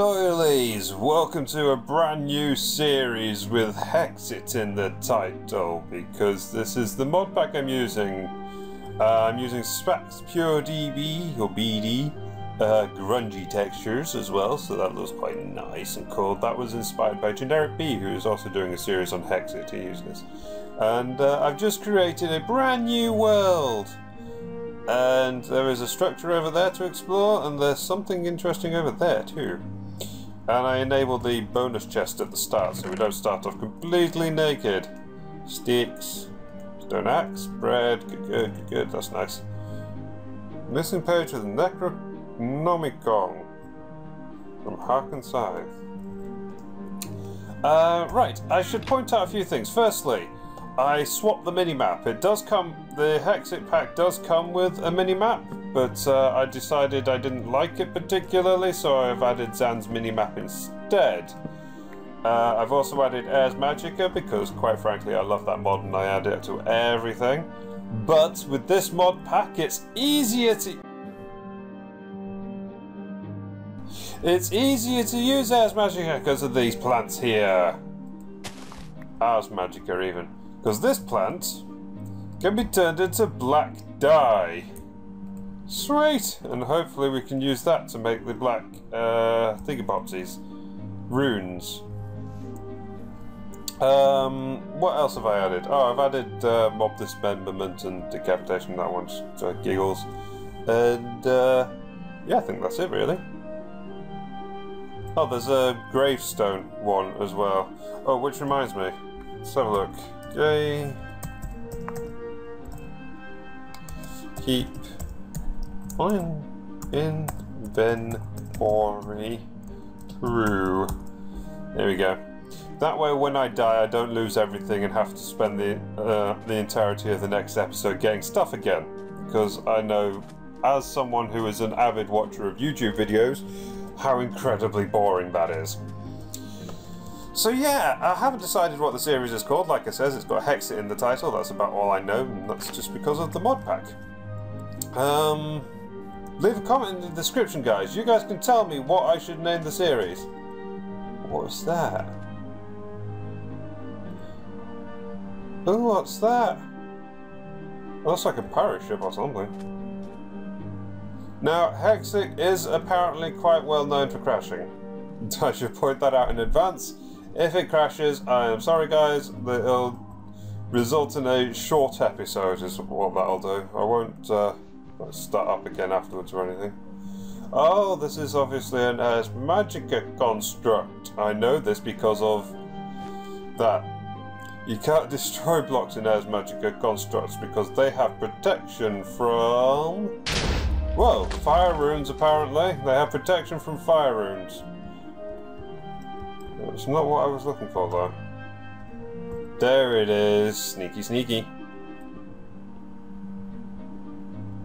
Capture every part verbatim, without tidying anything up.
loyalies, welcome to a brand new series with Hexxit in the title, because this is the mod pack I'm using. Uh, I'm using Spax Pure D B, or B D, uh, grungy textures as well, so that looks quite nice and cool. That was inspired by GenericBee, who is also doing a series on Hexxit. He used this. And uh, I've just created a brand new world. And there is a structure over there to explore, and there's something interesting over there too. And I enabled the bonus chest at the start, so we don't start off completely naked. Sticks, stone axe, bread, good, good, good, that's nice. Missing page with Necronomicon from Harken's Scythe. Uh, right, I should point out a few things. Firstly, I swapped the minimap. It does come, the Hexxit pack does come with a minimap, but uh, I decided I didn't like it particularly, so I've added Zan's Minimap instead. Uh, I've also added Ars Magica because, quite frankly, I love that mod and I add it to everything. But with this mod pack, it's easier to... It's easier to use Ars Magica because of these plants here. Ars Magica even. Because this plant can be turned into black dye. Sweet! And hopefully we can use that to make the black uh, thingapopsies. Runes. Um, what else have I added? Oh, I've added uh, mob dismemberment and decapitation. That one's uh, giggles. And uh, yeah, I think that's it really. Oh, there's a gravestone one as well. Oh, which reminds me. Let's have a look. Okay. Keep on inventory true. There we go. That way, when I die, I don't lose everything and have to spend the uh, the entirety of the next episode getting stuff again. Because I know, as someone who is an avid watcher of YouTube videos, how incredibly boring that is. So yeah, I haven't decided what the series is called. Like I says, it's got Hexxit in the title. That's about all I know, and that's just because of the mod pack. Um, leave a comment in the description, guys. You guys can tell me what I should name the series. What's that? Oh, what's that? It looks like a pirate ship or something. Now, Hexxit is apparently quite well known for crashing. I should point that out in advance. If it crashes, I am sorry guys, it'll result in a short episode is what that'll do. I won't uh, start up again afterwards or anything. Oh, this is obviously an Ars Magica construct. I know this because of that. You can't destroy blocks in Ars Magica constructs because they have protection from... Whoa, fire runes apparently. They have protection from fire runes. It's not what I was looking for though. There it is. Sneaky, sneaky.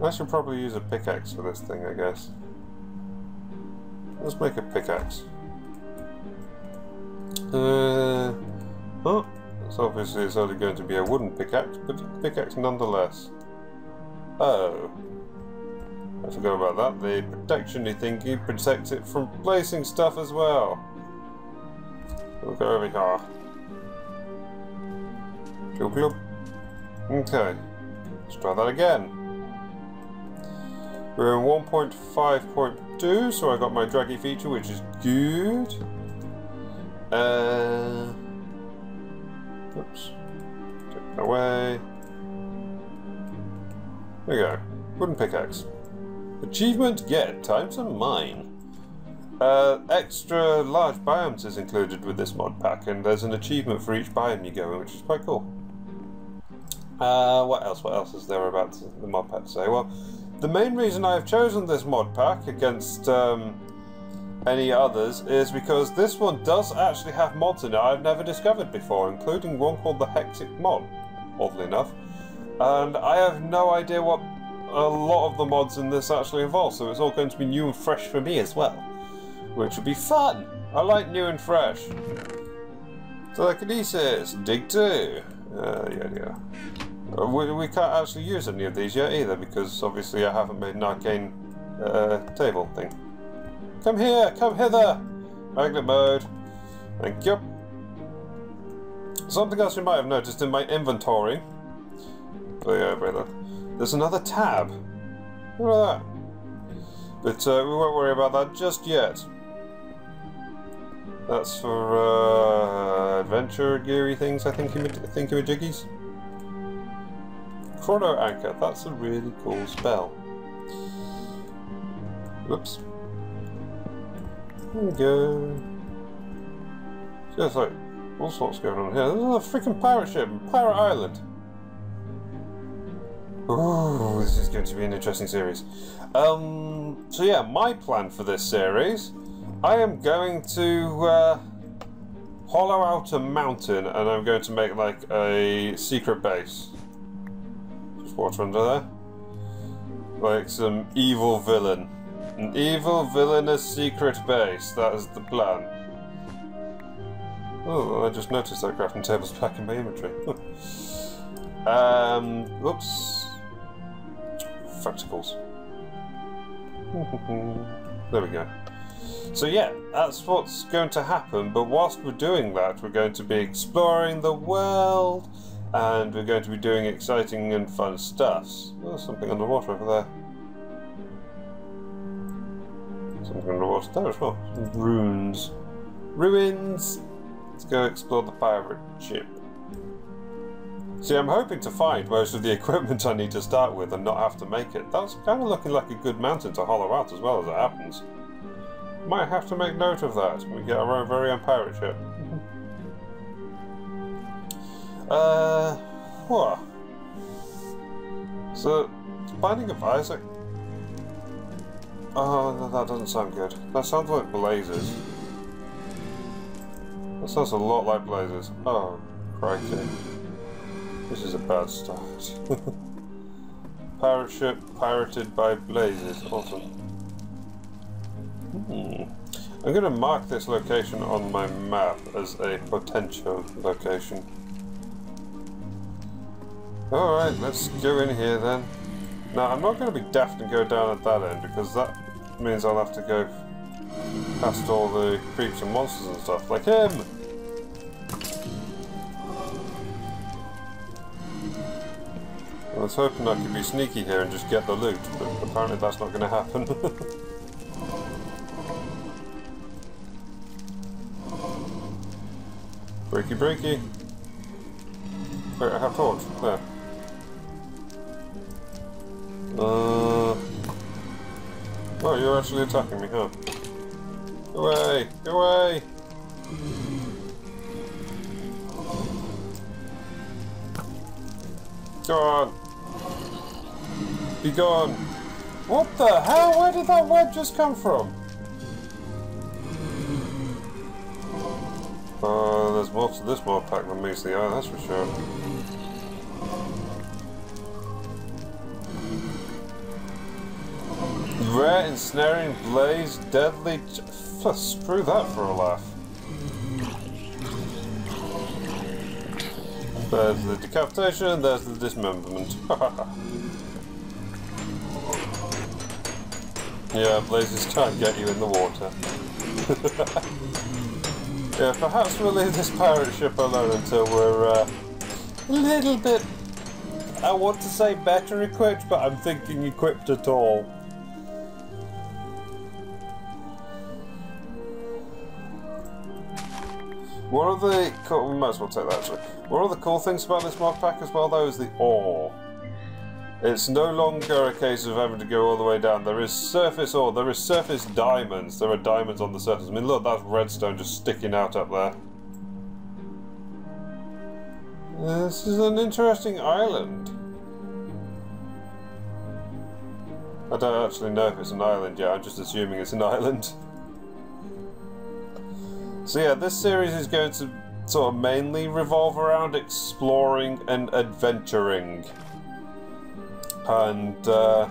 I should probably use a pickaxe for this thing, I guess. Let's make a pickaxe. Uh, oh, it's obviously it's only going to be a wooden pickaxe, but pickaxe nonetheless. Oh. I forgot about that. The protection-y thingy protects it from placing stuff as well. We'll go over here. Gloop, gloop. Okay. Let's try that again. We're in one point five point two, so I got my draggy feature, which is good. Uh, oops. Take that away. There we go. Wooden pickaxe. Achievement get, time to mine. Uh, extra large biomes is included with this mod pack, and there's an achievement for each biome you go in, which is quite cool. Uh, what else, what else is there about the mod pack to say? Well, the main reason I've chosen this mod pack against um, any others is because this one does actually have mods in it I've never discovered before, including one called the Hexxit mod, oddly enough. And I have no idea what a lot of the mods in this actually involve, so it's all going to be new and fresh for me as well. Which would be fun! I like new and fresh. Telekinesis, dig two. Uh, yeah, yeah. Uh, we, we can't actually use any of these yet either, because obviously I haven't made an arcane uh, table thing. Come here, come hither! Magnet mode. Thank you. Something else you might have noticed in my inventory. There's another tab. Look at that. But uh, we won't worry about that just yet. That's for uh, adventure geary things, I think you were jiggies. Chrono Anchor, that's a really cool spell. Whoops. There we go. Just like all sorts going on here. There's another freaking pirate ship, Pirate Island. Ooh, this is going to be an interesting series. Um, so yeah, my plan for this series, I am going to uh, hollow out a mountain and I'm going to make like a secret base. Just water under there. Like some evil villain. An evil villainous secret base, that is the plan. Oh, I just noticed that crafting table's back in my inventory. um, whoops. Fracticles. There we go. So yeah, that's what's going to happen, but whilst we're doing that, we're going to be exploring the world, and we're going to be doing exciting and fun stuffs. Oh, something underwater over there. Something underwater there as well. Some ruins. Ruins! Let's go explore the pirate ship. See, I'm hoping to find most of the equipment I need to start with and not have to make it. That's kind of looking like a good mountain to hollow out as well as it happens. Might have to make note of that when we get our own very own pirate ship. uh, what? So, Binding of Isaac. Oh, no, that doesn't sound good. That sounds like Blazes. That sounds a lot like Blazes. Oh, crikey. This is a bad start. Pirate ship pirated by Blazes. Awesome. Hmm. I'm going to mark this location on my map as a potential location. Alright, let's go in here then. Now, I'm not going to be daft and go down at that end because that means I'll have to go past all the creeps and monsters and stuff, like him! I was hoping I could be sneaky here and just get the loot, but apparently that's not going to happen. Breaky breaky. Wait, I have torch. There. Uh, oh, you're actually attacking me, huh? Go away! Go away! Go on! Be gone! What the hell? Where did that web just come from? Oh, uh, there's more to this mod pack than meets the eye, that's for sure. Rare ensnaring blaze, deadly. Screw that for a laugh. There's the decapitation, there's the dismemberment. Yeah, blazes can't get you in the water. Yeah, perhaps we'll leave this pirate ship alone until we're uh, a little bit, I want to say better equipped, but I'm thinking equipped at all. One of the cool, we might as well take that actually. One of the cool things about this mod pack as well though is the ore. It's no longer a case of having to go all the way down. There is surface ore, there is surface diamonds. There are diamonds on the surface. I mean, look, that's redstone just sticking out up there. This is an interesting island. I don't actually know if it's an island yet. I'm just assuming it's an island. So yeah, this series is going to sort of mainly revolve around exploring and adventuring. And uh,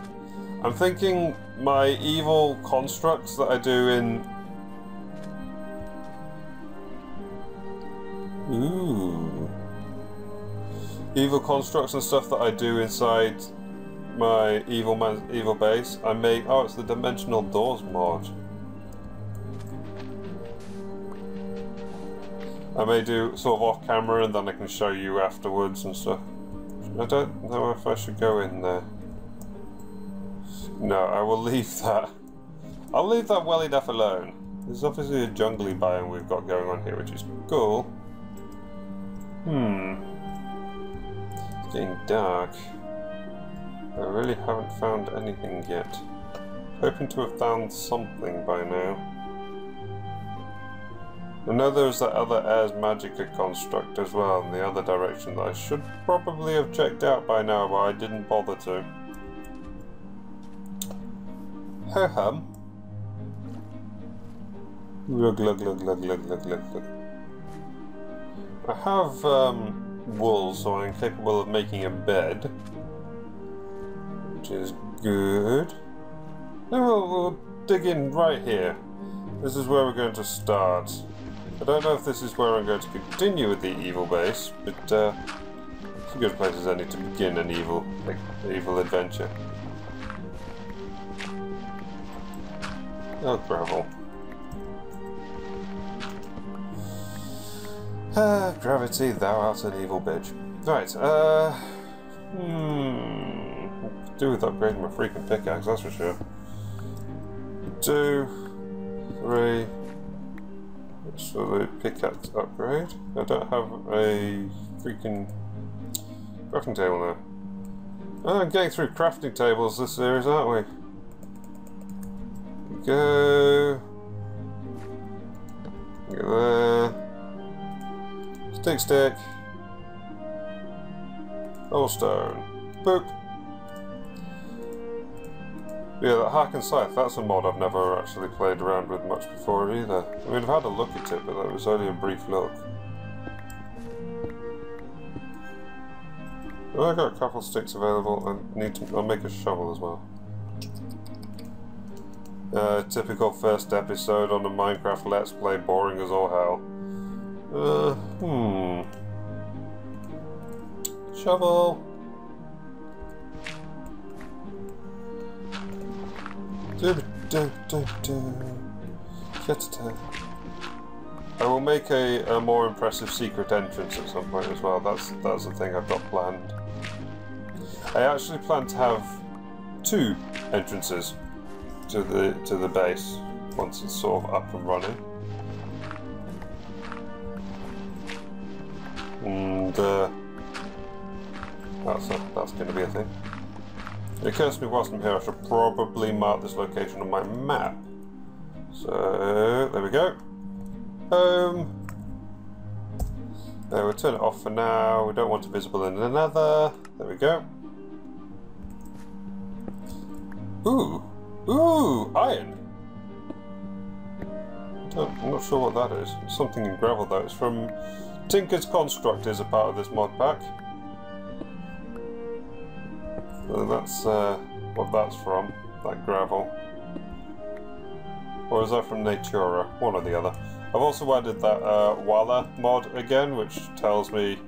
I'm thinking my evil constructs that I do in... Ooh. Evil constructs and stuff that I do inside my evil man evil base, I make... Oh, it's the Dimensional Doors Mod. I may do sort of off camera and then I can show you afterwards and stuff. I don't know if I should go in there. No, I will leave that. I'll leave that well enough alone. There's obviously a jungly biome we've got going on here, which is cool. Hmm. It's getting dark. I really haven't found anything yet. Hoping to have found something by now. I know there's that other Ars Magica construct as well in the other direction that I should probably have checked out by now, but I didn't bother to. Ho hum. Look, look, look, look, look, look, look, look. I have um, wool, so I'm capable of making a bed, which is good. Now we'll, we'll dig in right here. This is where we're going to start. I don't know if this is where I'm going to continue with the evil base, but uh, it's a good place as any to begin an evil, like, evil adventure. Oh, gravel. Ah, gravity, thou art an evil bitch. Right, uh... Hmm... I could do with upgrading my freaking pickaxe, that's for sure. Two... Three... So the pickaxe upgrade. I don't have a freaking crafting table now. Oh, I'm getting through crafting tables this series, aren't we? Go. Get there. Stick, stick. Old stone. Boop. Yeah, that Hack and Scythe, that's a mod I've never actually played around with much before either. I mean, I've had a look at it, but that was only a brief look. Well, I've got a couple sticks available, and need to, I'll make a shovel as well. Uh, typical first episode on a Minecraft Let's Play, boring as all hell. Uh, hmm... Shovel! Do, do, do, do. I will make a, a more impressive secret entrance at some point as well. That's that's the thing I've got planned. I actually plan to have two entrances to the to the base once it's sort of up and running. And uh, that's a, that's going to be a thing. It occurs to me whilst I'm here I should probably mark this location on my map. So, there we go. Home. There, we'll turn it off for now. We don't want it visible in another. There we go. Ooh. Ooh, iron. Don't, I'm not sure what that is. It's something in gravel though. It's from Tinker's Construct is a part of this mod pack. So that's uh, what that's from, that gravel. Or is that from Natura? One or the other. I've also added that uh, Walla mod again, which tells me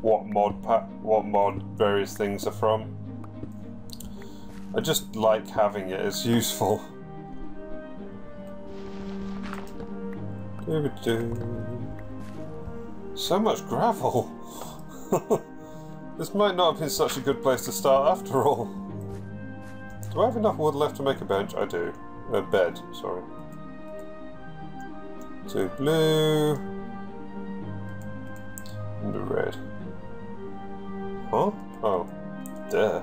what mod pack, what mod various things are from. I just like having it, it's useful. So much gravel! This might not have been such a good place to start after all. Do I have enough wood left to make a bench? I do. A bed, sorry. Two blue. And a red. Huh? Oh. There.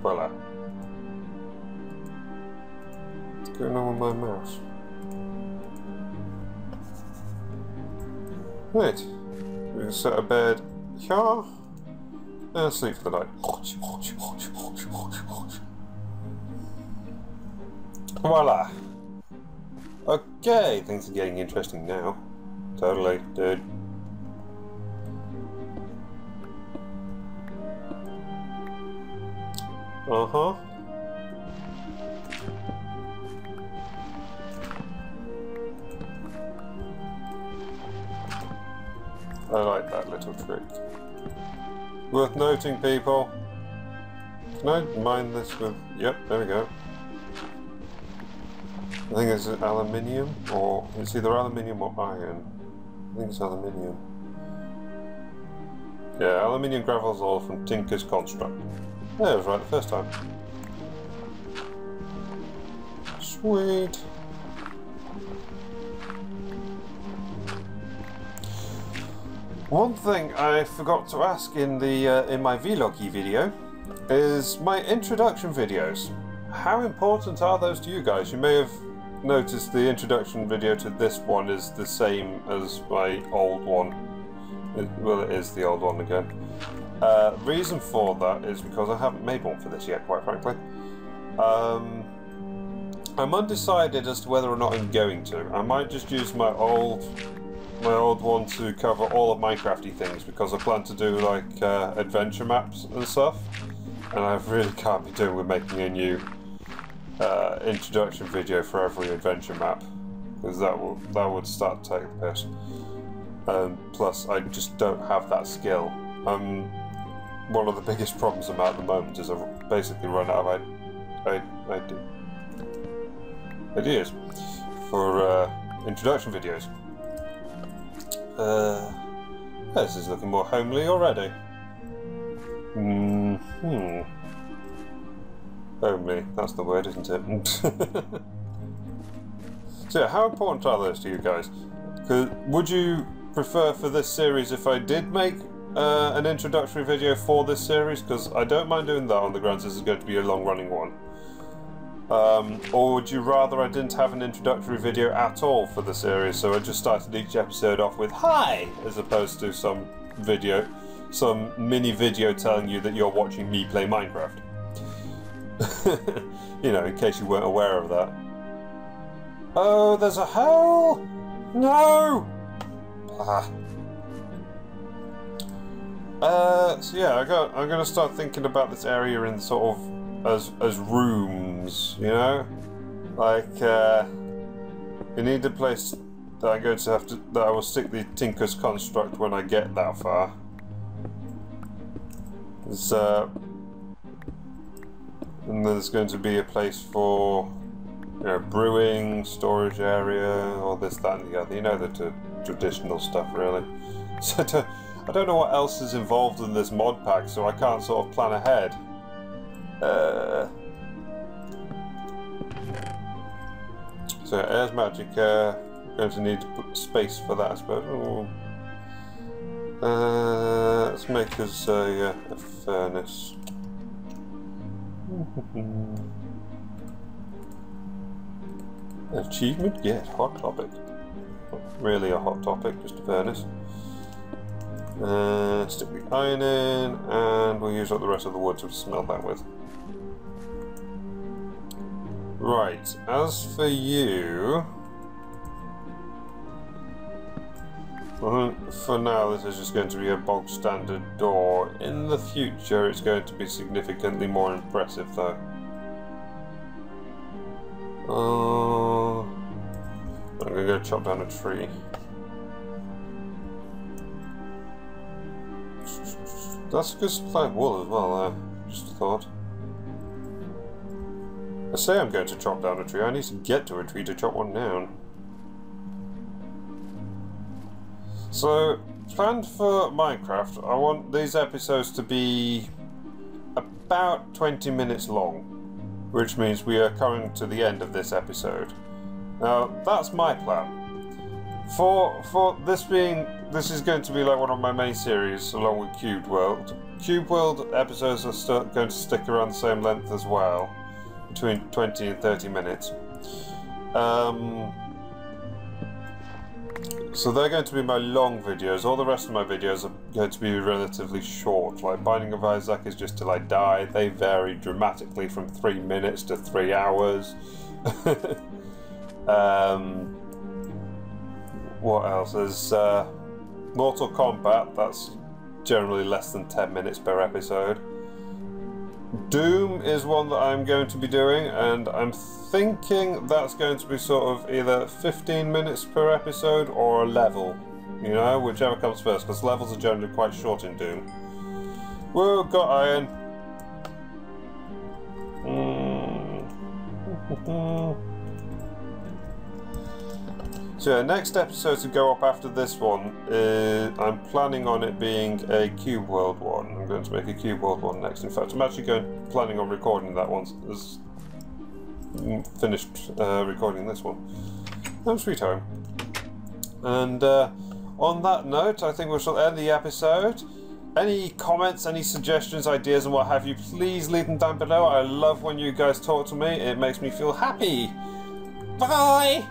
Voila. What's going on with my mouse? Right, we can set a bed here, and sleep for the night. Voila! Okay, things are getting interesting now. Totally, dude. Uh-huh. I like that little trick. Worth noting, people. Can I mine this with... Yep, there we go. I think it's aluminium, or it's either aluminium or iron. I think it's aluminium. Yeah, aluminium gravel's all from Tinker's Construct. Yeah, I was right the first time. Sweet. One thing I forgot to ask in the uh, in my vloggy video is my introduction videos. How important are those to you guys? You may have noticed the introduction video to this one is the same as my old one. It, well, it is the old one again. Uh, reason for that is because I haven't made one for this yet, quite frankly. Um, I'm undecided as to whether or not I'm going to. I might just use my old. my old one to cover all of Minecrafty things, because I plan to do like uh, adventure maps and stuff, and I really can't be doing with making a new uh, introduction video for every adventure map, because that will that would start to take a piss. Um, plus I just don't have that skill. Um, one of the biggest problems I'm at the moment is I've basically run out of I I, I ideas for uh, introduction videos. Uh, this is looking more homely already. Mm-hmm. Homely, that's the word, isn't it? So yeah, how important are those to you guys? Would you prefer for this series if I did make uh, an introductory video for this series? Because I don't mind doing that on the grounds this is going to be a long-running one. Um, or would you rather I didn't have an introductory video at all for the series, so I just started each episode off with "Hi!" as opposed to some video, some mini video telling you that you're watching me play Minecraft? You know, in case you weren't aware of that. Oh, there's a hole! No! Ah. Uh, so yeah, I got, I'm going to start thinking about this area in sort of As, as rooms, you know, like uh, we need a place that I'm going to have to that I will stick the Tinker's Construct when I get that far. There's, uh, and there's going to be a place for, you know, brewing, storage area, all this, that, and the other. You know, the traditional stuff, really. So to, I don't know what else is involved in this mod pack, so I can't sort of plan ahead. Uh, so Ars Magica, going to need to put space for that, I suppose. Uh, let's make us a, a furnace. Achievement? Yes, hot topic. Not really a hot topic, just a furnace. Uh, stick the iron in, and we'll use up the rest of the wood to smelt that with. Right, as for you, for now this is just going to be a bog standard door. In the future it's going to be significantly more impressive though. Uh, I'm going to go chop down a tree. That's a good supply of wool as well though, just a thought. I say I'm going to chop down a tree, I need to get to a tree to chop one down. So, planned for Minecraft, I want these episodes to be about twenty minutes long, which means we are coming to the end of this episode. Now, that's my plan. For, for this being, this is going to be like one of my main series, along with Cube World. Cube World episodes are going to stick around the same length as well. Between twenty and thirty minutes. Um, so they're going to be my long videos. All the rest of my videos are going to be relatively short. Like Binding of Isaac is just till I die. They vary dramatically from three minutes to three hours. um, what else? There's uh, Mortal Kombat. That's generally less than ten minutes per episode. Doom is one that I'm going to be doing, and I'm thinking that's going to be sort of either fifteen minutes per episode or a level, you know, whichever comes first, because levels are generally quite short in Doom. Whoa, got iron. Mm. So our next episode to go up after this one, uh, I'm planning on it being a Cube World one. I'm going to make a Cube World one next. In fact, I'm actually going planning on recording that one as finished uh, recording this one. Home sweet home. And uh, on that note, I think we shall end the episode. Any comments, any suggestions, ideas and what have you, please leave them down below. I love when you guys talk to me. It makes me feel happy. Bye!